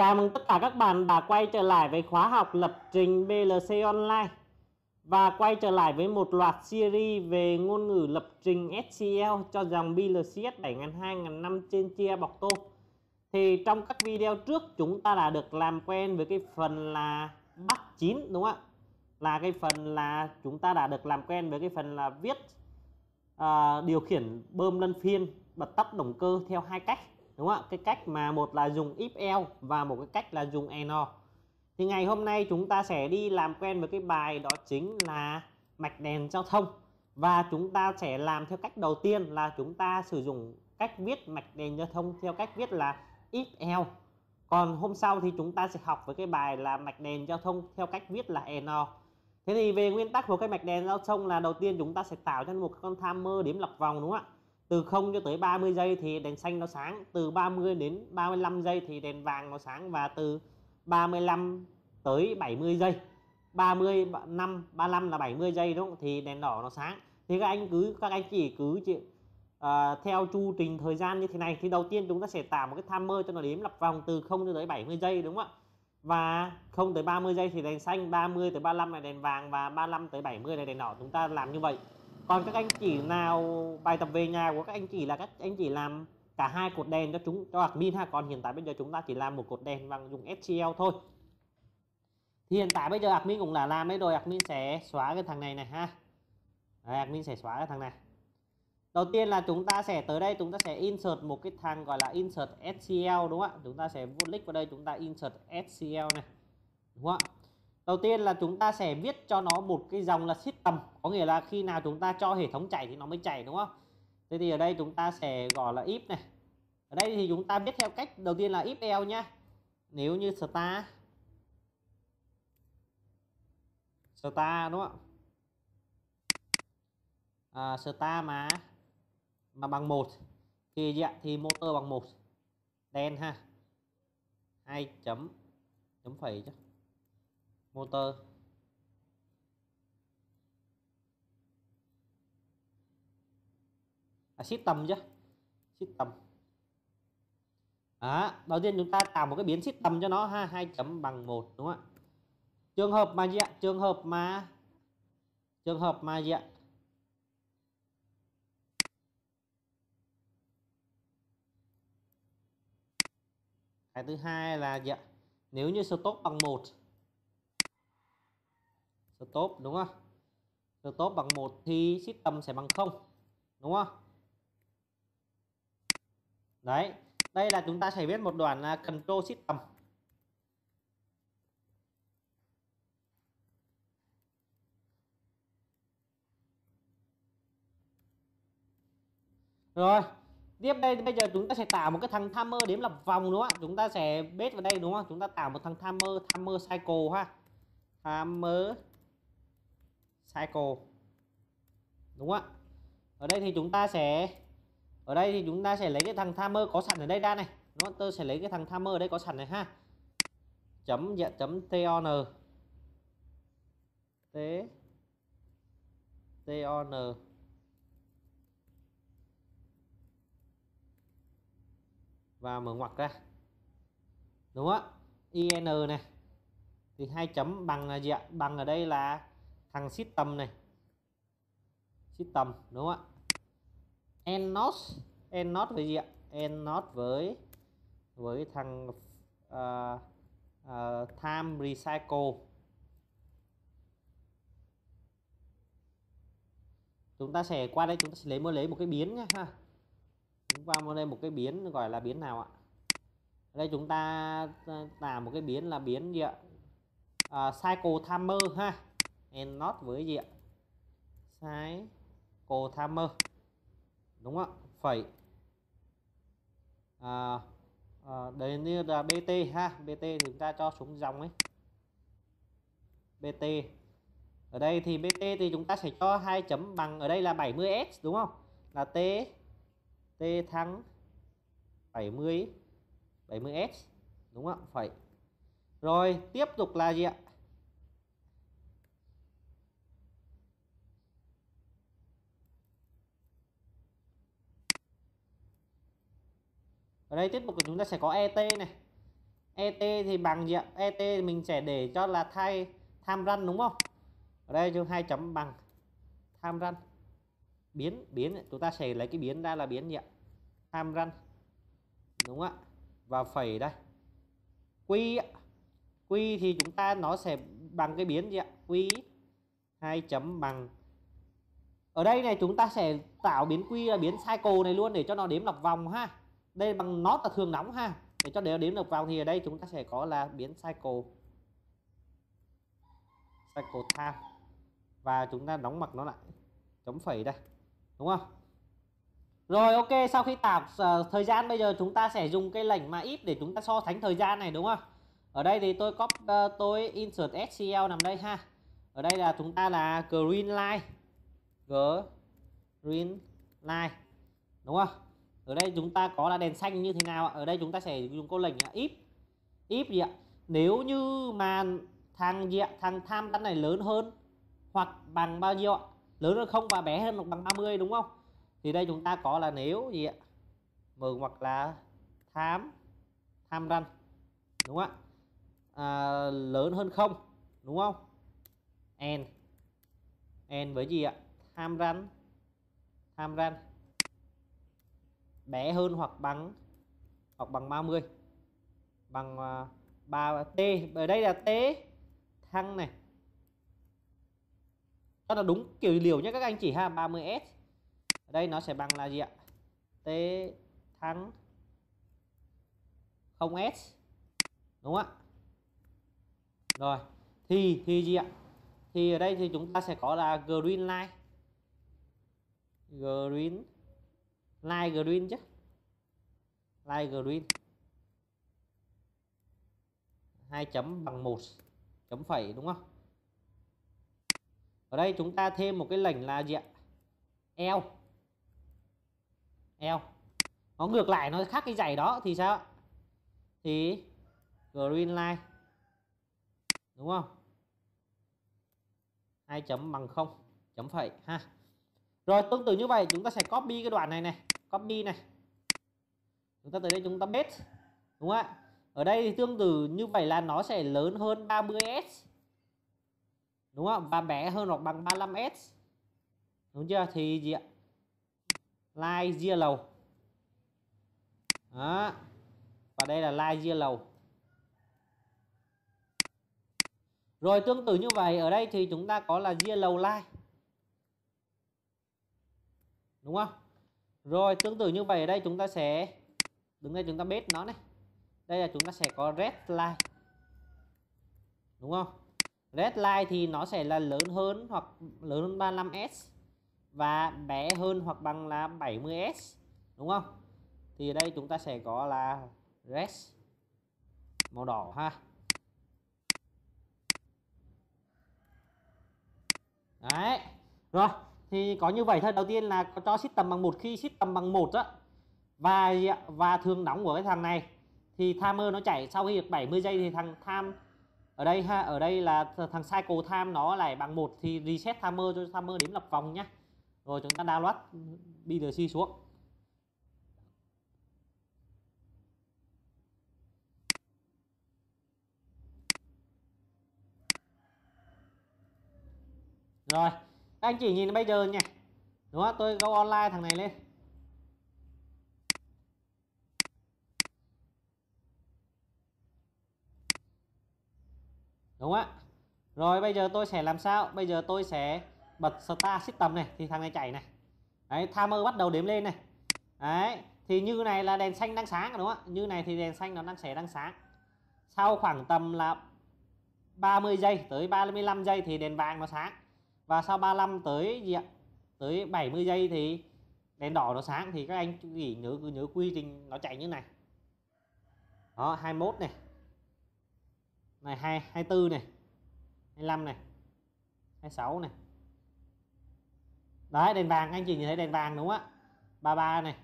Chào mừng tất cả các bạn đã quay trở lại với khóa học lập trình PLC online và quay trở lại với một loạt series về ngôn ngữ lập trình SCL cho dòng PLC S7-200 trên chia bọc tôm. Thì trong các video trước chúng ta đã được làm quen với cái phần là bắt 9, đúng không ạ? Là cái phần là chúng ta đã được làm quen với cái phần là viết điều khiển bơm lân phiên bật tắt động cơ theo hai cách, đúng không ạ? Cái cách mà một là dùng IFL và một cái cách là dùng ENO. Thì ngày hôm nay chúng ta sẽ đi làm quen với cái bài đó chính là mạch đèn giao thông, và chúng ta sẽ làm theo cách đầu tiên là chúng ta sử dụng cách viết mạch đèn giao thông theo cách viết là IFL. Còn hôm sau thì chúng ta sẽ học với cái bài là mạch đèn giao thông theo cách viết là ENO. Thế thì về nguyên tắc của cái mạch đèn giao thông là đầu tiên chúng ta sẽ tạo cho một con timer đếm lọc vòng, đúng không ạ? Từ 0 cho tới 30 giây thì đèn xanh nó sáng, từ 30 đến 35 giây thì đèn vàng nó sáng, và từ 35 tới 70 giây, 35 là 70 giây, đúng không? Thì đèn đỏ nó sáng. Thì các anh chị cứ theo chu trình thời gian như thế này. Thì đầu tiên chúng ta sẽ tạo một cái timer cho nó đếm lặp vòng từ 0 cho tới 70 giây, đúng không ạ? Và 0 tới 30 giây thì đèn xanh, 30 tới 35 là đèn vàng, và 35 tới 70 là đèn đỏ. Chúng ta làm như vậy. Còn các anh chị nào bài tập về nhà của các anh chị là các anh chị làm cả hai cột đèn cho admin ha. Còn hiện tại bây giờ chúng ta chỉ làm một cột đèn bằng dùng SCL thôi. Thì hiện tại bây giờ admin cũng đã làm đấy rồi, admin sẽ xóa cái thằng này này ha. Đấy, admin sẽ xóa cái thằng này. Đầu tiên là chúng ta sẽ tới đây, chúng ta sẽ insert một cái thằng gọi là insert SCL, đúng không ạ? Chúng ta sẽ vô click vào đây, chúng ta insert SCL này, đúng không ạ? Đầu tiên là chúng ta sẽ viết cho nó một cái dòng là system, có nghĩa là khi nào chúng ta cho hệ thống chạy thì nó mới chạy, đúng không? Thế thì ở đây chúng ta sẽ gọi là if này. Ở đây thì chúng ta viết theo cách đầu tiên là if L nhá. Nếu như star đúng không? Star mà bằng 1 thì gì ạ? Thì motor bằng 1. Đen ha. 2 chấm chấm phẩy chứ. Motor system chứ, system. Đó, đầu tiên chúng ta tạo một cái biến system cho nó ha, 2 chấm bằng 1, đúng không ạ? Trường hợp mà gì ạ? Cái thứ hai là gì ạ? Nếu như stop bằng 1, stop, đúng không? Stop bằng 1 thì system sẽ bằng 0, đúng không? Đấy, đây là chúng ta sẽ viết một đoạn là control system. Rồi, tiếp đây bây giờ chúng ta sẽ tạo một cái thằng timer đếm lặp vòng, đúng không? Chúng ta sẽ base vào đây, đúng không? Chúng ta tạo một thằng timer cycle ha. Timer cycle, đúng không ạ? Ở đây thì chúng ta sẽ lấy cái thằng timer có sẵn ở đây ra này, nó tôi sẽ lấy cái thằng timer ở đây có sẵn này ha, chấm TON và mở ngoặc ra, đúng không ạ? ENO này thì 2 chấm bằng là gì ạ? Bằng ở đây là thằng system này, system, đúng không ạ? ENO với gì ạ? ENO với thằng time recycle. Chúng ta sẽ qua đây, chúng ta sẽ lấy một cái biến nhá ha. Chúng ta qua đây một cái biến gọi là biến nào ạ? Ở đây chúng ta tạo một cái biến là biến gì ạ? Cycle timer ha. ENO với gì ạ? Cycle timer, đúng không ạ? Phẩy đây như là BT ha. BT thì chúng ta cho xuống dòng ấy. BT ở đây thì BT thì chúng ta sẽ cho 2 chấm bằng ở đây là 70S, đúng không? Là T thắng 70S, đúng không ạ? Phẩy. Rồi tiếp tục là gì ạ? Ở đây tiếp tục của chúng ta sẽ có ET này. ET thì bằng gì ạ? ET mình sẽ để cho là thay tham run đúng không? Ở đây chúng hai chấm bằng tham run. Biến chúng ta sẽ lấy cái biến ra là biến gì ạ? Tham run. Đúng không ạ? Và phẩy đây. Q Q thì chúng ta nó sẽ bằng cái biến gì ạ? Q hai chấm bằng. Ở đây này chúng ta sẽ tạo biến Q là biến cycle này luôn để cho nó đếm lọc vòng ha. Đây bằng nó là thường nóng ha. Để cho đếm lọc vòng thì ở đây chúng ta sẽ có là biến cycle time và chúng ta đóng ngoặc nó lại. Chấm phẩy đây. Đúng không? Rồi ok, sau khi tạo thời gian bây giờ chúng ta sẽ dùng cái lệnh mà if để chúng ta so sánh thời gian này đúng không? Ở đây thì tôi copy tôi insert SCL nằm đây ha. Ở đây là chúng ta là green line. Green line. Đúng không? Ở đây chúng ta có là đèn xanh như thế nào ạ? Ở đây chúng ta sẽ dùng câu lệnh là if. If gì ạ? Nếu như mà thằng gì ạ? Thằng tham run này lớn hơn hoặc bằng bao nhiêu ạ? Lớn hơn không và bé hơn hoặc bằng 30 đúng không? Thì đây chúng ta có là nếu gì ạ? Mở ngoặc là tham run. Đúng không ạ? Lớn hơn không đúng không? N với gì ạ? Tham run bé hơn hoặc bằng 30 bằng 3 T. Ở đây là T thăng này. Đó là đúng kiểu liều nhé các anh chị ha. 30S ở đây nó sẽ bằng là gì ạ? T thăng 0S đúng không ạ? Rồi thì gì ạ? Thì ở đây thì chúng ta sẽ có là green line chứ. Line green. 2 chấm bằng 1 chấm phẩy đúng không? Ở đây chúng ta thêm một cái lệnh là gì ạ? L. Nó ngược lại nó khác cái dãy đó thì sao ạ? Thì green line. Đúng không? 2 chấm bằng 0 chấm phẩy ha. Rồi tương tự như vậy chúng ta sẽ copy cái đoạn này này. Copy này. Chúng ta tới đây chúng ta paste. Đúng không ạ? Ở đây thì tương tự như vậy là nó sẽ lớn hơn 30S. Đúng không? Và bé hơn hoặc bằng 35S. Đúng chưa? Thì gì ạ? Line yellow. Đó. Và đây là line yellow. Rồi tương tự như vậy ở đây thì chúng ta có là yellow line. Đúng không? Rồi tương tự như vậy ở đây chúng ta sẽ đứng đây chúng ta paste nó này. Đây là chúng ta sẽ có red line. Đúng không? Red line thì nó sẽ là lớn hơn hoặc lớn hơn 35S và bé hơn hoặc bằng là 70S. Đúng không? Thì ở đây chúng ta sẽ có là red màu đỏ ha. Đấy. Rồi thì có như vậy thôi. Đầu tiên là cho system bằng 1. Khi system bằng 1 á và thường nóng của cái thằng này thì timer nó chảy sau khi được 70 giây thì thằng time ở đây ha, ở đây là thằng cycle time nó lại bằng 1 thì reset timer cho timer đếm lọc vòng nhá. Rồi chúng ta download PLC xuống. Rồi, anh chị nhìn bây giờ nha. Đúng không? Tôi go online thằng này lên. Đúng ạ. Rồi bây giờ tôi sẽ làm sao? Bây giờ tôi sẽ bật start system này thì thằng này chạy này. Đấy, timer bắt đầu đếm lên này. Đấy, thì như này là đèn xanh đang sáng đúng không ạ? Như này thì đèn xanh nó đang sáng. Sau khoảng tầm là 30 giây tới 35 giây thì đèn vàng nó sáng. Và sau 35 tới gì ạ? Tới 70 giây thì đèn đỏ nó sáng. Thì các anh chú ý nhớ quy trình nó chạy như này. Đó, 21 này. Này 24 này. 25 này. 26 này. Đấy, đèn vàng anh chị nhìn thấy đèn vàng đúng không ạ? 33 này.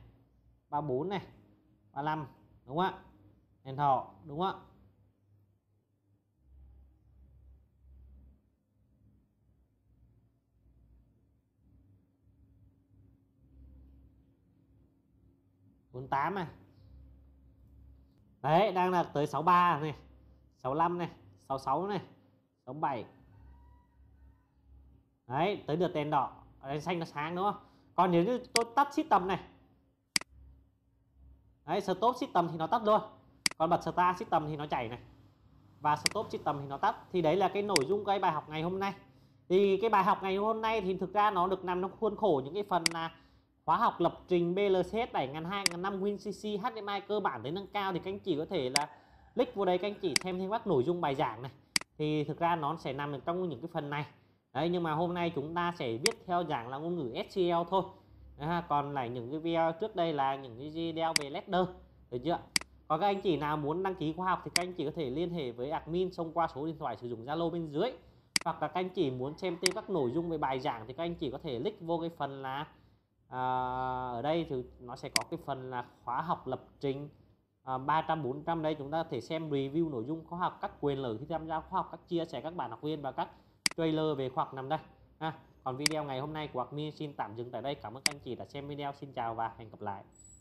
34 này. 35 đúng không ạ? Đèn đỏ đúng không ạ? Đấy, đang là tới 63 này, 65 này, 66 này, 67. Đấy, tới lượt đèn đỏ, đèn xanh nó sáng đúng không? Còn nếu như tôi tắt shift tầm này, đấy, stop shift tầm thì nó tắt luôn. Còn bật start shift tầm thì nó chảy này, và stop shift tầm thì nó tắt. Thì đấy là cái nội dung cái bài học ngày hôm nay. Thì cái bài học ngày hôm nay thì thực ra nó được nằm trong khuôn khổ những cái phần là khóa học lập trình PLC S7-200, WinCC, HDMI cơ bản đến nâng cao. Thì các anh chị có thể là click vô đây, các anh chị xem thêm các nội dung bài giảng này. Thì thực ra nó sẽ nằm trong những cái phần này. Đấy, nhưng mà hôm nay chúng ta sẽ viết theo giảng là ngôn ngữ SCL thôi. À, còn lại những cái video trước đây là những cái video về ladder, được chưa? Còn các anh chị nào muốn đăng ký khóa học thì các anh chị có thể liên hệ với admin thông qua số điện thoại sử dụng Zalo bên dưới. Hoặc là các anh chị muốn xem thêm các nội dung về bài giảng thì các anh chị có thể click vô cái phần là ở đây thì nó sẽ có cái phần là khóa học lập trình 300-400. Đây chúng ta có thể xem review nội dung khóa học, các quyền lợi khi tham gia khóa học, các chia sẻ các bạn học viên và các trailer về khóa học nằm đây. Còn video ngày hôm nay của admin xin tạm dừng tại đây. Cảm ơn các anh chị đã xem video. Xin chào và hẹn gặp lại.